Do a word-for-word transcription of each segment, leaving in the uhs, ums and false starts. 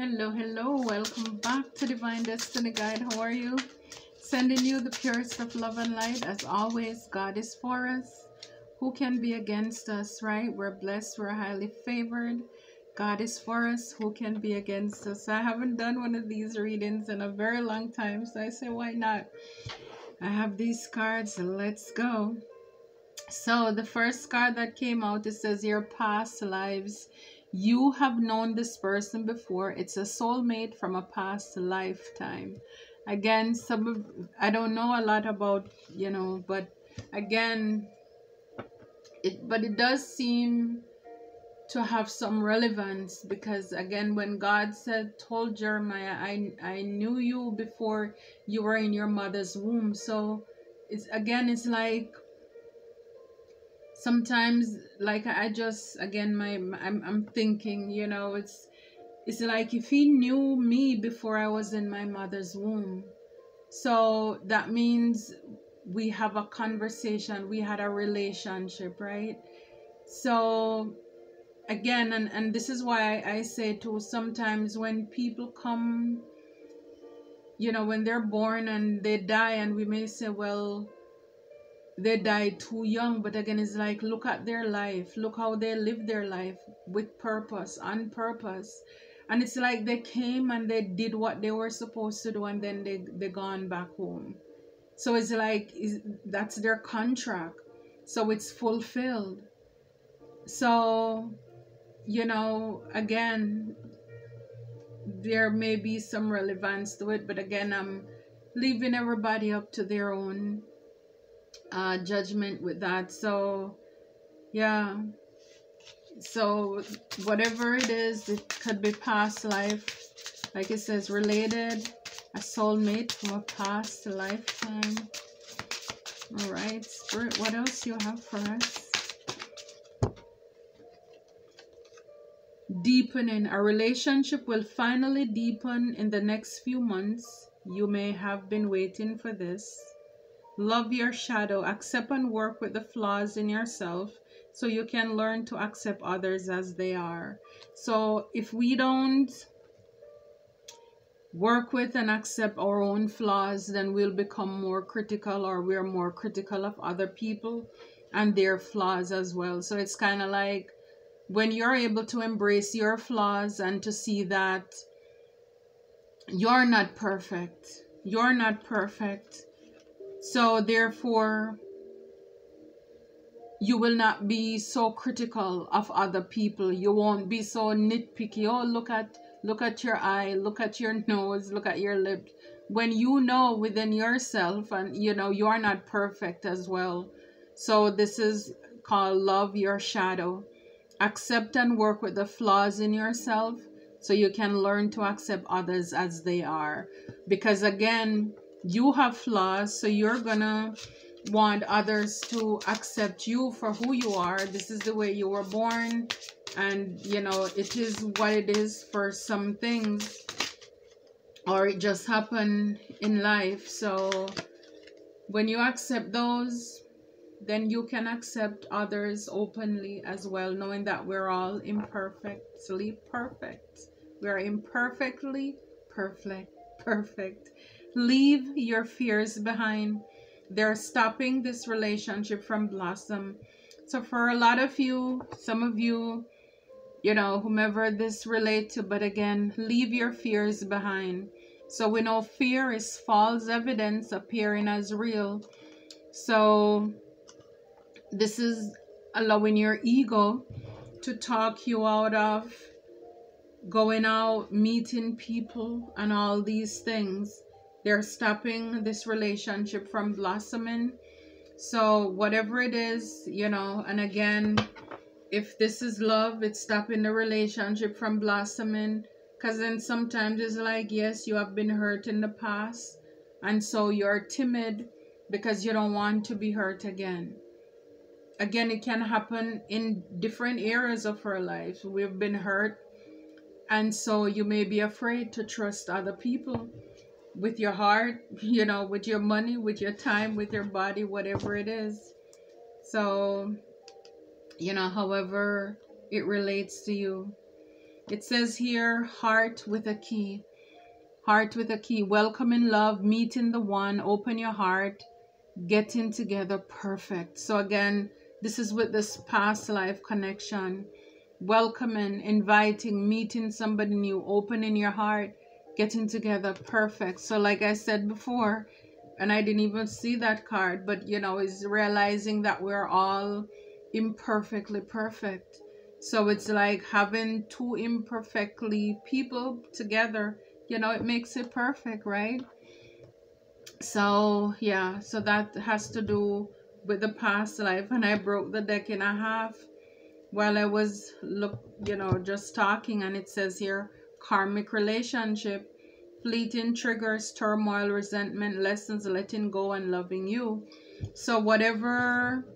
Hello, hello, welcome back to Divine Destiny Guide. How are you? Sending you the purest of love and light. As always, God is for us. Who can be against us, right? We're blessed, we're highly favored. God is for us. Who can be against us? I haven't done one of these readings in a very long time, so I say, why not? I have these cards, so let's go. So the first card that came out, it says, your past lives. You have known this person before. It's a soulmate from a past lifetime. Again, some of, I don't know a lot about, you know, but again, it but it does seem to have some relevance, because again, when God said, told Jeremiah, I I knew you before you were in your mother's womb. So it's again, it's like, sometimes, like, I just, again, my, I'm, I'm thinking, you know, it's, it's like if he knew me before I was in my mother's womb, so that means we have a conversation, we had a relationship, right? So, again, and, and this is why I, I say too, sometimes when people come, you know, when they're born and they die, and we may say, well, they died too young, but again, it's like, look at their life, look how they lived their life with purpose, on purpose. And it's like they came and they did what they were supposed to do, and then they, they gone back home. So it's like, is, that's their contract. So it's fulfilled. So, you know, again, there may be some relevance to it, but again, I'm leaving everybody up to their own uh judgment with that. So yeah, so whatever it is, it could be past life, like it says, related, a soulmate from a past lifetime. All right, Spirit, what else you have for us? Deepening. A relationship will finally deepen in the next few months. You may have been waiting for this. Love your shadow. Accept and work with the flaws in yourself so you can learn to accept others as they are. So if we don't work with and accept our own flaws, then we'll become more critical, or we're more critical of other people and their flaws as well. So it's kind of like when you're able to embrace your flaws and to see that you're not perfect, you're not perfect. So therefore, you will not be so critical of other people. You won't be so nitpicky. Oh, look at, look at your eye, look at your nose, look at your lips. When you know within yourself, and you know, you are not perfect as well. So this is called love your shadow. Accept and work with the flaws in yourself so you can learn to accept others as they are. Because again, you have flaws, so you're gonna want others to accept you for who you are. This is the way you were born, and you know, it is what it is for some things, or it just happened in life. So when you accept those, then you can accept others openly as well, knowing that we're all imperfectly perfect. We're imperfectly perfect perfect Leave your fears behind. They're stopping this relationship from blossom. So for a lot of you, some of you, you know, whomever this relates to, but again, leave your fears behind. So we know fear is false evidence appearing as real. So this is allowing your ego to talk you out of going out, meeting people, and all these things. They're stopping this relationship from blossoming. So whatever it is, you know, and again, if this is love, it's stopping the relationship from blossoming. Because then sometimes it's like, yes, you have been hurt in the past, and so you're timid because you don't want to be hurt again. Again, it can happen in different areas of our lives. We've been hurt, and so you may be afraid to trust other people. With your heart, you know, with your money, with your time, with your body, whatever it is. So, you know, however it relates to you. It says here, heart with a key. Heart with a key. Welcoming love, meeting the one, open your heart, getting together, perfect. So again, this is with this past life connection. Welcoming, inviting, meeting somebody new, opening your heart, getting together, perfect. So like I said before, and I didn't even see that card, but you know, is realizing that we're all imperfectly perfect. So it's like having two imperfectly people together, you know, it makes it perfect, right? So yeah, so that has to do with the past life. And I broke the deck in a half while I was look, you know, just talking, and it says here, karmic relationship, fleeting triggers, turmoil, resentment, lessons, letting go, and loving you. So whatever,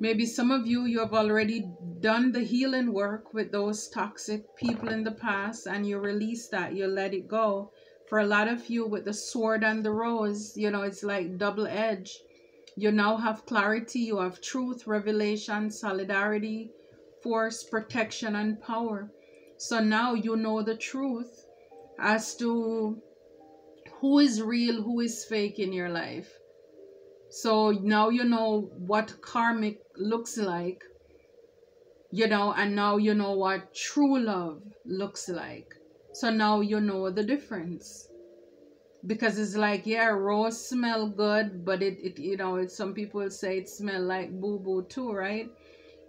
maybe some of you, you have already done the healing work with those toxic people in the past, and you release that, you let it go. For a lot of you, with the sword and the rose, you know, it's like double-edged. You now have clarity, you have truth, revelation, solidarity, force, protection, and power. So now you know the truth as to who is real, who is fake in your life. So now you know what karmic looks like, you know, and now you know what true love looks like. So now you know the difference. Because it's like, yeah, rose smell good, but it, it you know, it, some people say it smell like boo-boo too, right?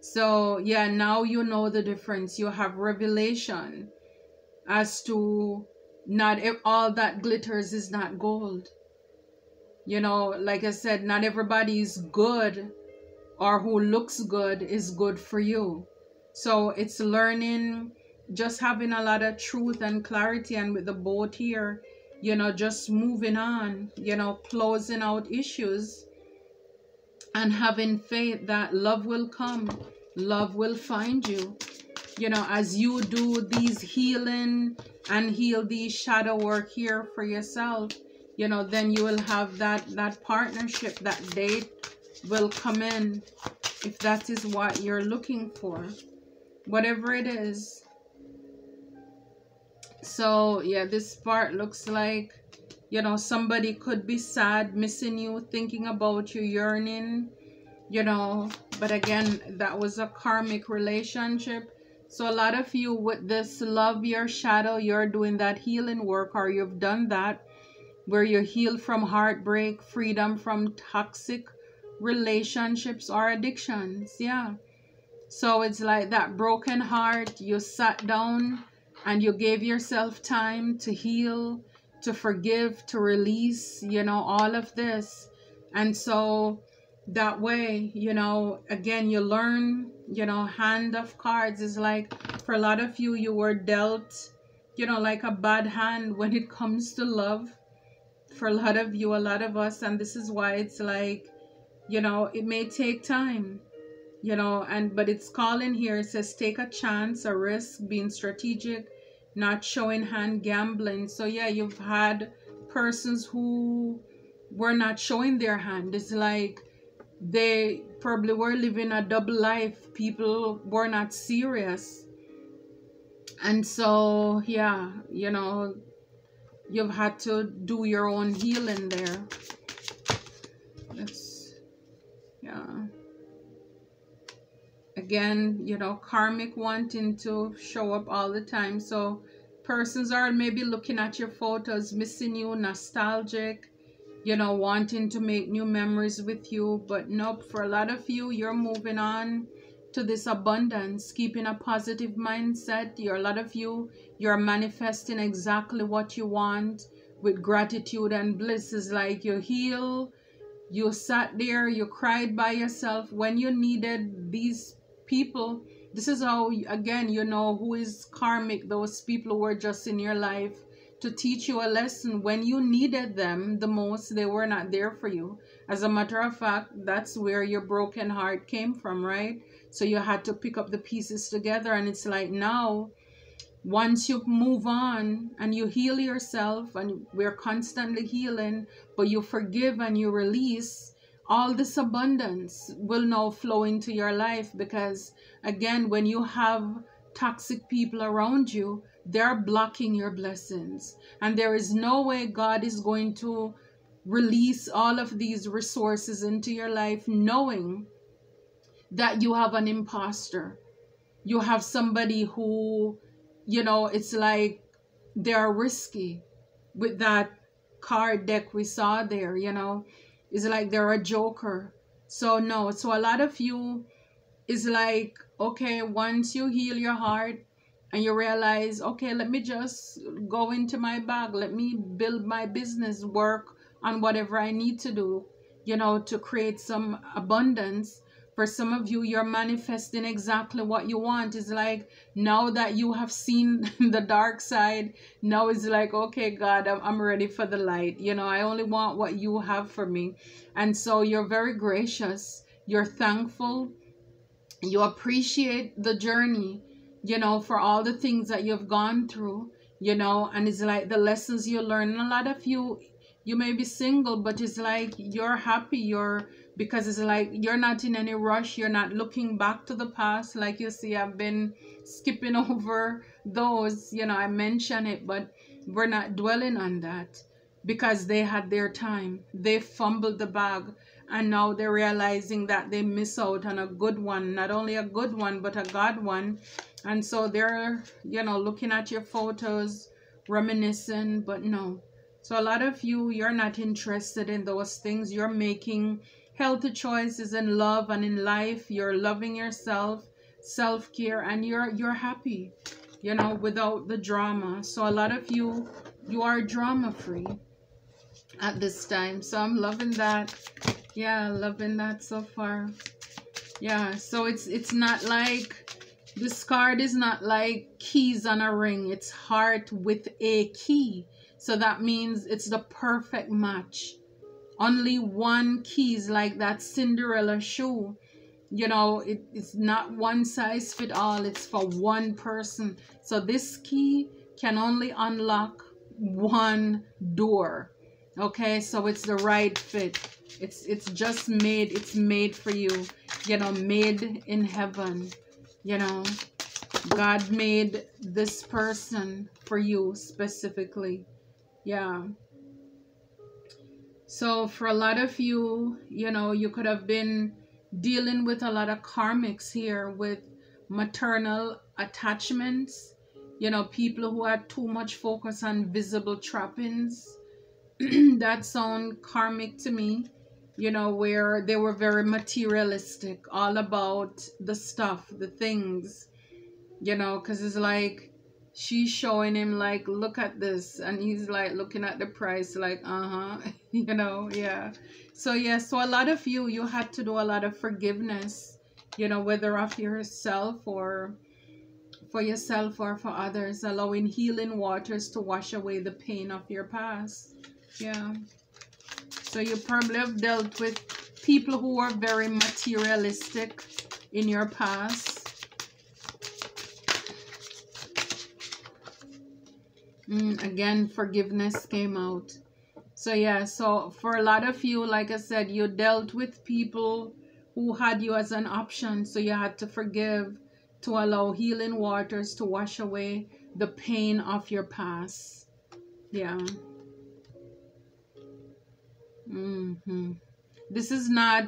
So yeah, now you know the difference. You have revelation as to not all that glitters is not gold. You know, like I said, not everybody's good or who looks good is good for you. So it's learning, just having a lot of truth and clarity, and with the boat here, you know, just moving on, you know, closing out issues and having faith that love will come, love will find you. You know, as you do these healing and heal these shadow work here for yourself, you know, then you will have that, that partnership, that date will come in if that is what you're looking for, whatever it is. So yeah, this part looks like, you know, somebody could be sad, missing you, thinking about you, yearning, you know, but again, that was a karmic relationship. So a lot of you with this love your shadow, you're doing that healing work, or you've done that, where you heal from heartbreak, freedom from toxic relationships or addictions. Yeah. So it's like that broken heart, you sat down and you gave yourself time to heal, to forgive, to release, you know, all of this. And so that way, you know, again, you learn, you know, hand of cards is like, for a lot of you, you were dealt, you know, like a bad hand when it comes to love. For a lot of you, a lot of us, and this is why it's like, you know, it may take time. You know, and but it's calling here. It says take a chance, a risk, being strategic, not showing hand, gambling. So yeah, you've had persons who were not showing their hand. It's like they probably were living a double life. People were not serious. And so, yeah, you know, you've had to do your own healing there. That's, yeah. Again, you know, karmic wanting to show up all the time. So persons are maybe looking at your photos, missing you, nostalgic, you know, wanting to make new memories with you. But nope, for a lot of you, you're moving on to this abundance, keeping a positive mindset. You're, a lot of you, you're manifesting exactly what you want with gratitude and bliss. It's like you heal, you sat there, you cried by yourself when you needed these people. This is how, again, you know who is karmic. Those people who were just in your life to teach you a lesson when you needed them the most. They were not there for you. As a matter of fact, that's where your broken heart came from, right? So you had to pick up the pieces together. And it's like now, once you move on and you heal yourself, and we're constantly healing, but you forgive and you release, all this abundance will now flow into your life. Because again, when you have toxic people around you, they're blocking your blessings. And there is no way God is going to release all of these resources into your life knowing that you have an imposter. You have somebody who, you know, it's like they're risky with that card deck we saw there, you know. It's like they're a joker. So no, so a lot of you is like, okay, once you heal your heart and you realize, okay, let me just go into my bag. Let me build my business, work on whatever I need to do, you know, to create some abundance. For some of you, you're manifesting exactly what you want. It's like, now that you have seen the dark side, now it's like, okay, God, I'm, I'm ready for the light. You know, I only want what you have for me. And so you're very gracious. You're thankful. You appreciate the journey, you know, for all the things that you've gone through, you know, and it's like the lessons you learn. And a lot of you, you may be single, but it's like you're happy. You're, because it's like you're not in any rush. You're not looking back to the past. Like you see, I've been skipping over those, you know, I mention it, but we're not dwelling on that because they had their time. They fumbled the bag. And now they're realizing that they miss out on a good one, not only a good one, but a God one. And so they're, you know, looking at your photos, reminiscing, but no. So a lot of you, you're not interested in those things. You're making healthy choices in love and in life. You're loving yourself, self-care, and you're, you're happy, you know, without the drama. So a lot of you, you are drama-free at this time. So I'm loving that. Yeah, loving that so far. Yeah, so it's it's not like, this card is not like keys on a ring. It's heart with a key. So that means it's the perfect match. Only one key is like that Cinderella shoe. You know, it, it's not one size fit all. It's for one person. So this key can only unlock one door. Okay, so it's the right fit. It's it's just made, it's made for you, you know, made in heaven, you know. God made this person for you specifically, yeah. So for a lot of you, you know, you could have been dealing with a lot of karmics here with maternal attachments, you know, people who had too much focus on visible trappings. That sound karmic to me, you know, where they were very materialistic, all about the stuff, the things, you know, because it's like she's showing him like, look at this, and he's like looking at the price like, uh-huh, you know. Yeah, so yeah, so a lot of you, you had to do a lot of forgiveness, you know, whether of yourself or for yourself or for others, allowing healing waters to wash away the pain of your past. Yeah, so you probably have dealt with people who are very materialistic in your past. Mm, again, forgiveness came out. So yeah, so for a lot of you, like I said, you dealt with people who had you as an option. So you had to forgive to allow healing waters to wash away the pain of your past. Yeah. Mm-hmm. This is not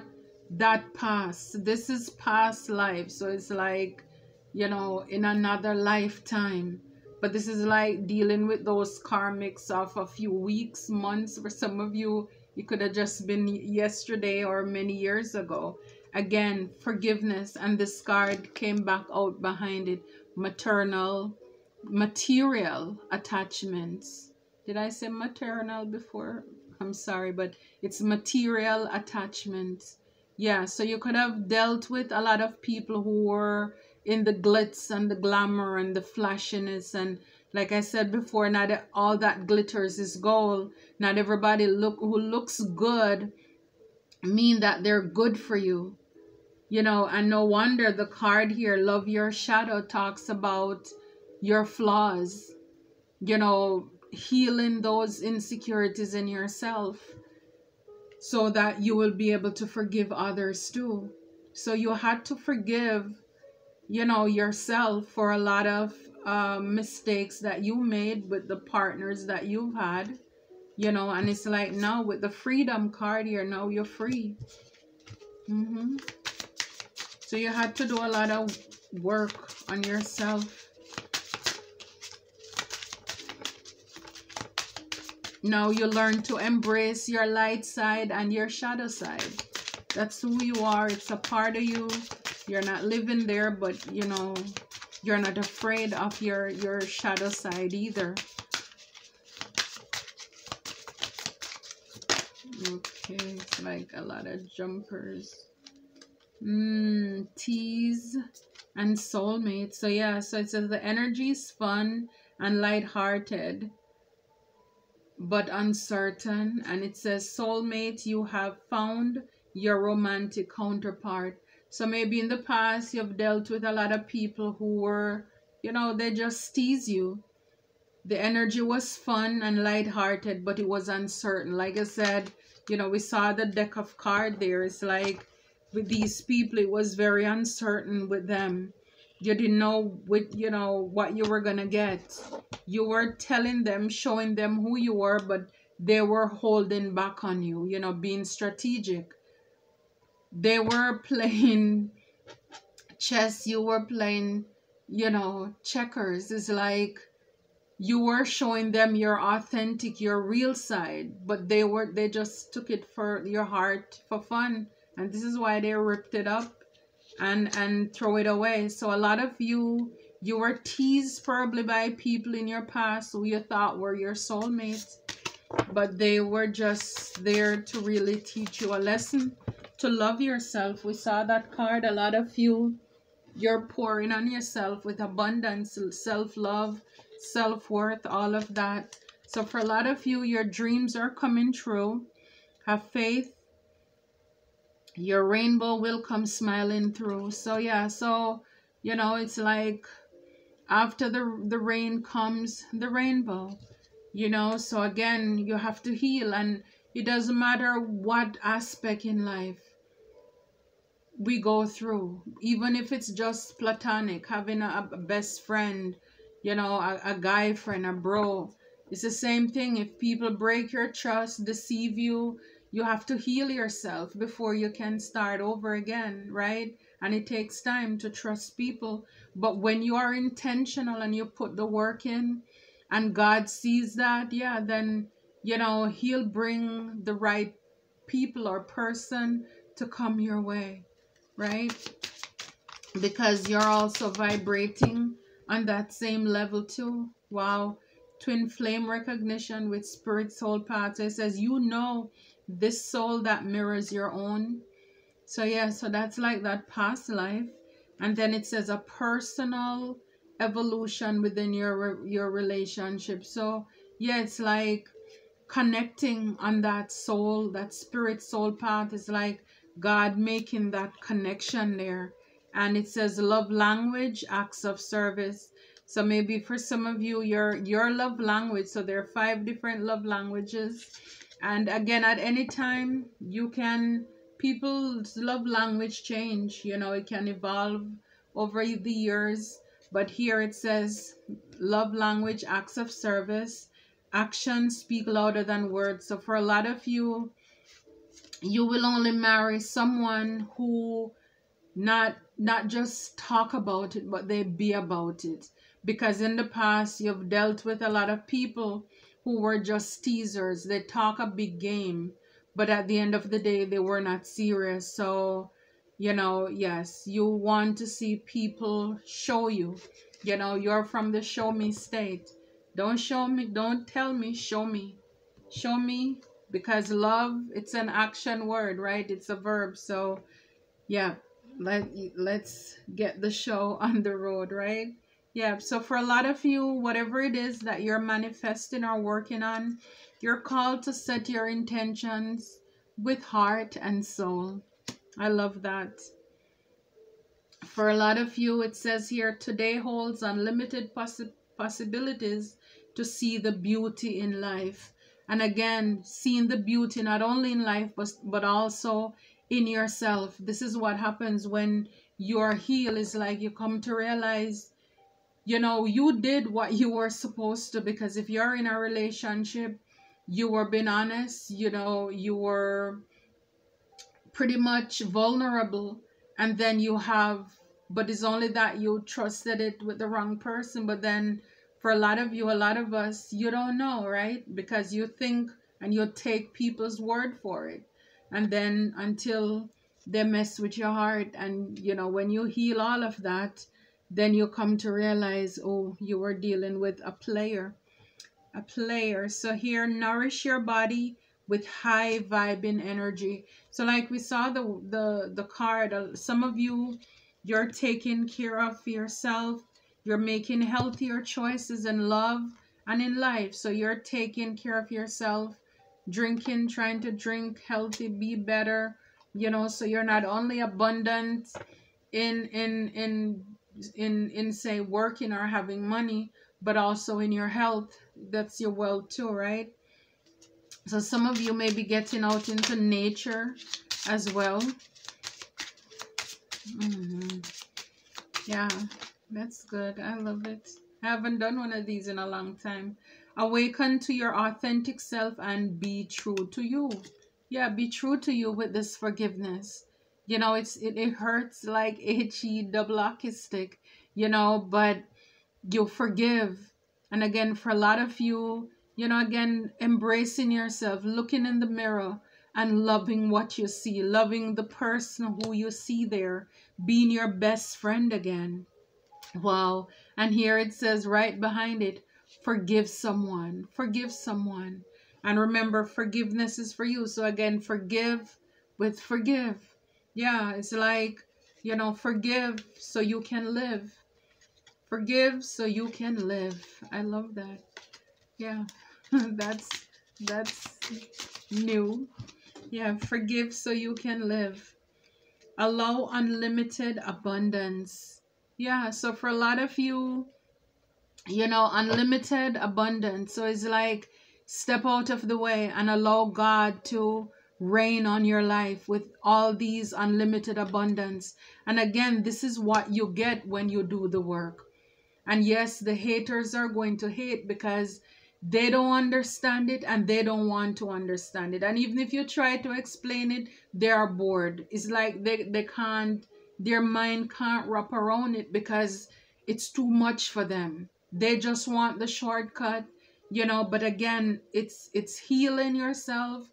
that past. This is past life. So it's like, you know, in another lifetime. But this is like dealing with those karmics of a few weeks, months. For some of you, it could have just been yesterday or many years ago. Again, forgiveness, and this card came back out behind it. Maternal, material attachments. Did I say maternal before? I'm sorry, but it's material attachments. Yeah, so you could have dealt with a lot of people who were in the glitz and the glamour and the flashiness. And like I said before, not all that glitters is gold. Not everybody look who looks good mean that they're good for you, you know. And no wonder the card here, Love Your Shadow, talks about your flaws, you know, healing those insecurities in yourself so that you will be able to forgive others too. So you had to forgive you know, yourself for a lot of uh, mistakes that you made with the partners that you've had, you know, and it's like now with the freedom card here, now you're free. Mm-hmm. So you had to do a lot of work on yourself. Now you learn to embrace your light side and your shadow side. That's who you are. It's a part of you. You're not living there, but you know, you're not afraid of your, your shadow side either. Okay, it's like a lot of jumpers. Mmm, tease and soulmate. So yeah, so it says the energy is fun and lighthearted, but uncertain. And it says soulmate, you have found your romantic counterpart. So maybe in the past you've dealt with a lot of people who were, you know, they just tease you. The energy was fun and lighthearted, but it was uncertain. Like I said, you know, we saw the deck of cards there. It's like with these people, it was very uncertain with them. You didn't know what, you know, what you were going to get. You were telling them, showing them who you were, but they were holding back on you, you know, being strategic. They were playing chess. You were playing, you know, checkers. It's like you were showing them your authentic, your real side, but they were, they just took it for your heart for fun. And this is why they ripped it up and, and throw it away. So a lot of you, you were teased probably by people in your past who you thought were your soulmates, but they were just there to really teach you a lesson. To love yourself. We saw that card. A lot of you, you're pouring on yourself with abundance, self-love, self-worth, all of that. So for a lot of you, your dreams are coming true. Have faith. Your rainbow will come smiling through. So yeah, so, you know, it's like after the, the rain comes the rainbow, you know. So again, you have to heal, and it doesn't matter what aspect in life we go through, even if it's just platonic, having a, a best friend, you know, a, a guy friend, a bro. It's the same thing. If people break your trust, deceive you, you have to heal yourself before you can start over again, right? And it takes time to trust people. But when you are intentional and you put the work in and God sees that, yeah, then, you know, he'll bring the right people or person to come your way, right? Because you're also vibrating on that same level too. Wow. Twin flame recognition with spirit soul path. So it says, you know, this soul that mirrors your own. So yeah, so that's like that past life. And then it says a personal evolution within your, your relationship. So yeah, it's like connecting on that soul, that spirit soul path. Is like God making that connection there. And it says love language, acts of service. So maybe for some of you, your your love language, so there are five different love languages. And again, at any time, you can, people's love language change, you know, it can evolve over the years. But here it says love language, acts of service. Actions speak louder than words. So for a lot of you, you will only marry someone who not not just talk about it, but they be about it. Because in the past, you've dealt with a lot of people who were just teasers. They talk a big game, but at the end of the day, they were not serious. So, you know, yes, you want to see people show you. You know, you're from the show me state. Don't show me, don't tell me, show me. Show me, because love, it's an action word, right? It's a verb. So, yeah, let, let's get the show on the road, right? Yeah, so for a lot of you, whatever it is that you're manifesting or working on, you're called to set your intentions with heart and soul. I love that. For a lot of you, it says here, today holds unlimited possibilities. possibilities to see the beauty in life. And again, seeing the beauty not only in life, but, but also in yourself. This is what happens when you're healed. It's like you come to realize, you know, you did what you were supposed to, because if you're in a relationship, you were being honest, you know, you were pretty much vulnerable, and then you have, but it's only that you trusted it with the wrong person. But then for a lot of you, a lot of us, you don't know, right? Because you think and you take people's word for it. And then until they mess with your heart, and, you know, when you heal all of that, then you come to realize, oh, you were dealing with a player, a player. So here, nourish your body with high vibing energy. So like we saw the, the, the card, some of you, you're taking care of yourself. You're making healthier choices in love and in life. So you're taking care of yourself, drinking, trying to drink healthy, be better, you know, so you're not only abundant in, in, in, in, in say working or having money, but also in your health. That's your wealth too, right? So some of you may be getting out into nature as well. Mm-hmm. Yeah, that's good. I love it. I haven't done one of these in a long time. Awaken to your authentic self and be true to you. Yeah, be true to you with this forgiveness. You know, it's it, it hurts like H E double hockey stick, you know, but you forgive. And again, for a lot of you, you know, again, embracing yourself, looking in the mirror, and loving what you see, loving the person who you see there, being your best friend again. Wow. And here it says right behind it, forgive someone, forgive someone. And remember, forgiveness is for you. So again, forgive with forgive. Yeah, it's like, you know, forgive so you can live. Forgive so you can live. I love that. Yeah, that's, that's new. Yeah, forgive so you can live. Allow unlimited abundance. Yeah, so for a lot of you, you know, unlimited abundance. So it's like, step out of the way and allow God to reign on your life with all these unlimited abundance. And again, this is what you get when you do the work. And yes, the haters are going to hate because they don't understand it and they don't want to understand it. And even if you try to explain it, they are bored. It's like they, they can't, their mind can't wrap around it because it's too much for them. They just want the shortcut, you know. But again, it's, it's healing yourself,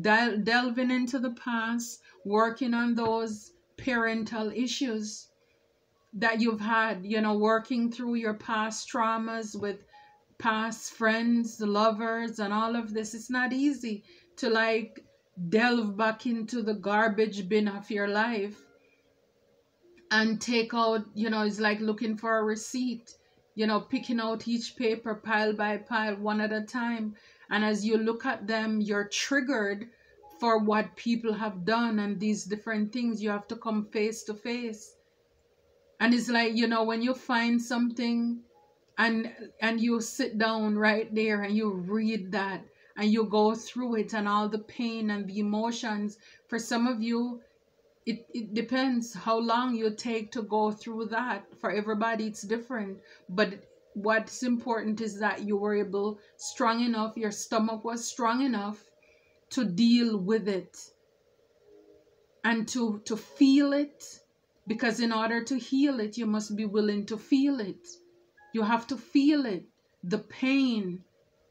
del delving into the past, working on those parental issues that you've had, you know, working through your past traumas with past friends, lovers, and all of this. It's not easy to like delve back into the garbage bin of your life and take out, you know, it's like looking for a receipt, you know, picking out each paper pile by pile, one at a time. And as you look at them, you're triggered for what people have done and these different things. You have to come face to face. And it's like, you know, when you find something and and you sit down right there and you read that and you go through it and all the pain and the emotions, for some of you, it, it depends how long you take to go through that. For everybody, it's different. But what's important is that you were able, strong enough, your stomach was strong enough to deal with it and to, to feel it. Because in order to heal it, you must be willing to feel it. You have to feel it, the pain,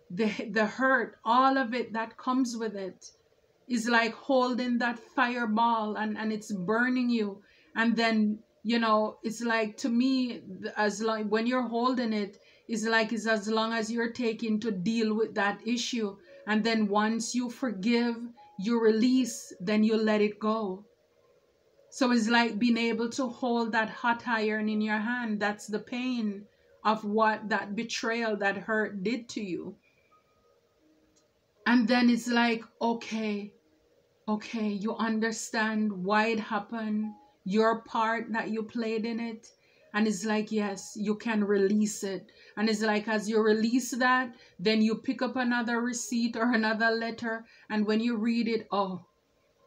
the, the hurt, all of it that comes with it. Is like holding that fireball and, and it's burning you. And then, you know, it's like, to me, as long, when you're holding it, it's like it's as long as you're taking to deal with that issue. And then once you forgive, you release, then you let it go. So it's like being able to hold that hot iron in your hand. That's the pain of what that betrayal, that hurt did to you. And then it's like, okay, okay, you understand why it happened, your part that you played in it. And it's like, yes, you can release it. And it's like, as you release that, then you pick up another receipt or another letter. And when you read it, oh,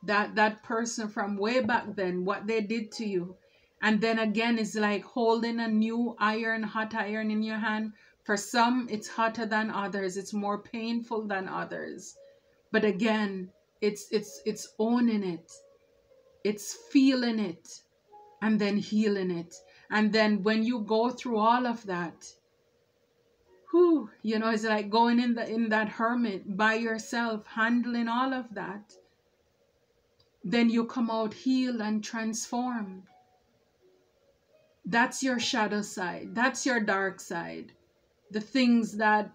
that, that person from way back then, what they did to you. And then again, it's like holding a new iron, hot iron in your hand. For some, it's hotter than others. It's more painful than others. But again, it's, it's, it's owning it. It's feeling it and then healing it. And then when you go through all of that, whew, you know, it's like going in, the, in that hermit by yourself, handling all of that. Then you come out healed and transformed. That's your shadow side. That's your dark side. The things that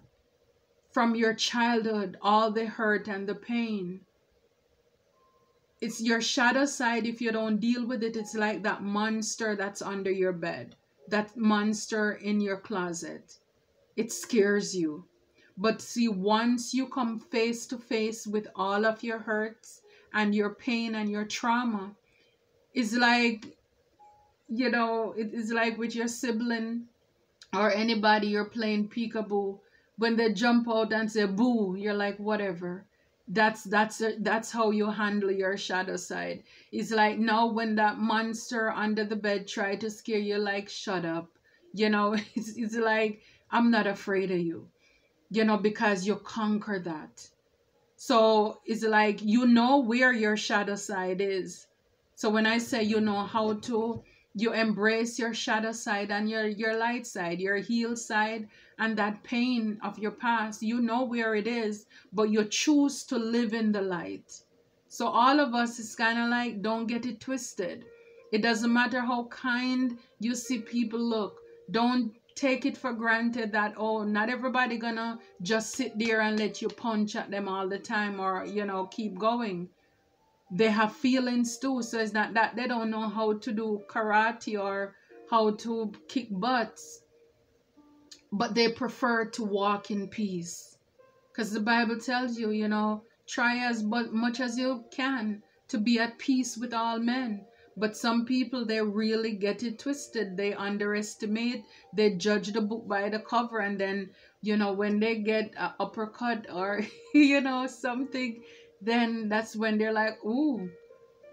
from your childhood, all the hurt and the pain. It's your shadow side. If you don't deal with it, it's like that monster that's under your bed, that monster in your closet. It scares you. But see, once you come face to face with all of your hurts and your pain and your trauma, it's like, you know, it is like with your sibling or anybody you're playing peekaboo. When they jump out and say boo, you're like, whatever. That's that's that's how you handle your shadow side. It's like now when that monster under the bed try to scare you, like, shut up. You know, it's, it's like, I'm not afraid of you, you know, because you conquer that. So it's like, you know where your shadow side is. So when I say you know how to, you embrace your shadow side and your, your light side, your healed side, and that pain of your past. You know where it is, but you choose to live in the light. So all of us is kind of like, don't get it twisted. It doesn't matter how kind you see people look. Don't take it for granted that, oh, not everybody gonna just sit there and let you punch at them all the time or, you know, keep going. They have feelings too, so it's not that they don't know how to do karate or how to kick butts, but they prefer to walk in peace. Because the Bible tells you, you know, try as much as you can to be at peace with all men. But some people, they really get it twisted. They underestimate, they judge the book by the cover, and then, you know, when they get an uppercut or, you know, something, then that's when they're like, ooh,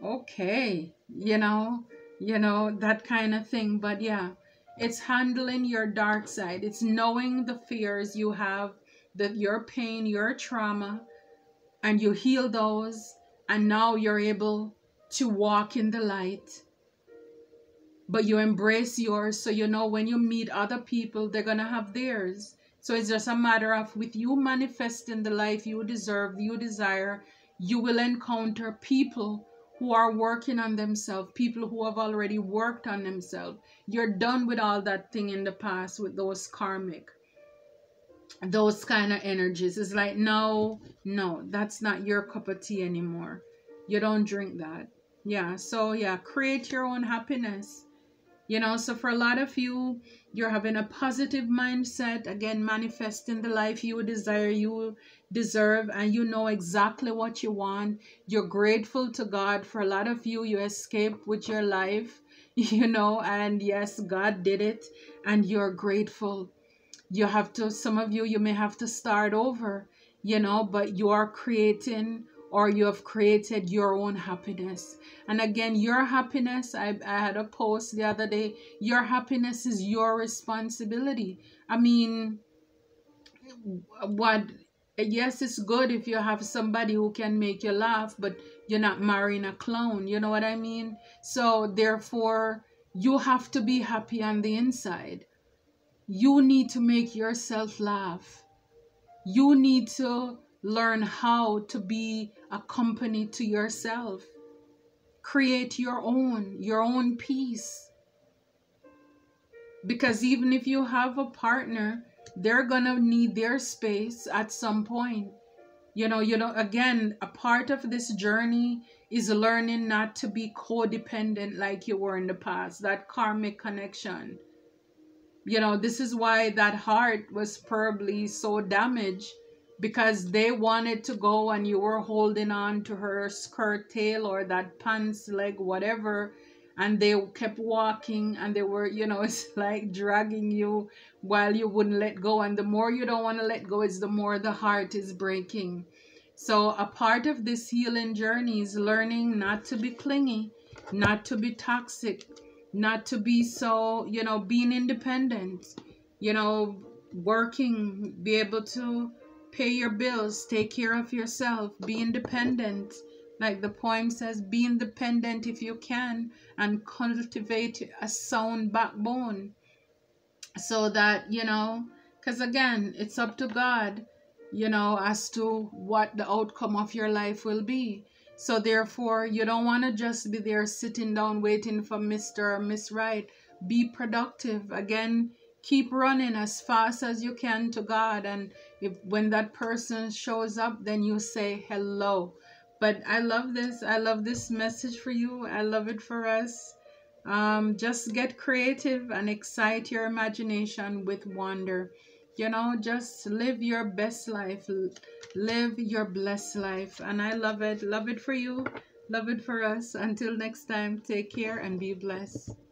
okay, you know, you know, that kind of thing. But yeah, it's handling your dark side. It's knowing the fears you have, that your pain, your trauma, and you heal those. And now you're able to walk in the light, but you embrace yours. So, you know, when you meet other people, they're going to have theirs. So it's just a matter of with you manifesting the life you deserve, you desire, you will encounter people who are working on themselves, people who have already worked on themselves. You're done with all that thing in the past with those karmic, those kind of energies. It's like, no, no, that's not your cup of tea anymore. You don't drink that. Yeah. So yeah, create your own happiness. You know, so for a lot of you, you're having a positive mindset, again, manifesting the life you desire, you deserve, and you know exactly what you want. You're grateful to God. For a lot of you, you escaped with your life, you know, and yes, God did it, and you're grateful. You have to, some of you, you may have to start over, you know, but you are creating, or you have created your own happiness. And again, your happiness, I, I had a post the other day, your happiness is your responsibility. I mean, what? Yes, it's good if you have somebody who can make you laugh, but you're not marrying a clown, you know what I mean? So therefore, you have to be happy on the inside. You need to make yourself laugh. You need to learn how to be a company to yourself. Create your own, your own peace. Because even if you have a partner, they're going to need their space at some point. You know, you know, again, a part of this journey is learning not to be codependent like you were in the past, that karmic connection. You know, this is why that heart was probably so damaged, because they wanted to go and you were holding on to her skirt tail or that pants leg, whatever, and they kept walking and they were, you know, it's like dragging you while you wouldn't let go. And the more you don't want to let go, is the more the heart is breaking. So a part of this healing journey is learning not to be clingy, not to be toxic, not to be so, you know, being independent, you know, working, be able to pay your bills, take care of yourself, be independent. Like the poem says, be independent if you can and cultivate a sound backbone so that, you know, because again, it's up to God, you know, as to what the outcome of your life will be. So therefore, you don't want to just be there sitting down waiting for Mister or Miss Right. Be productive. Again, keep running as fast as you can to God. And if when that person shows up, then you say hello. But I love this. I love this message for you. I love it for us. Um, just get creative and excite your imagination with wonder. You know, just live your best life. Live your blessed life. And I love it. Love it for you. Love it for us. Until next time, take care and be blessed.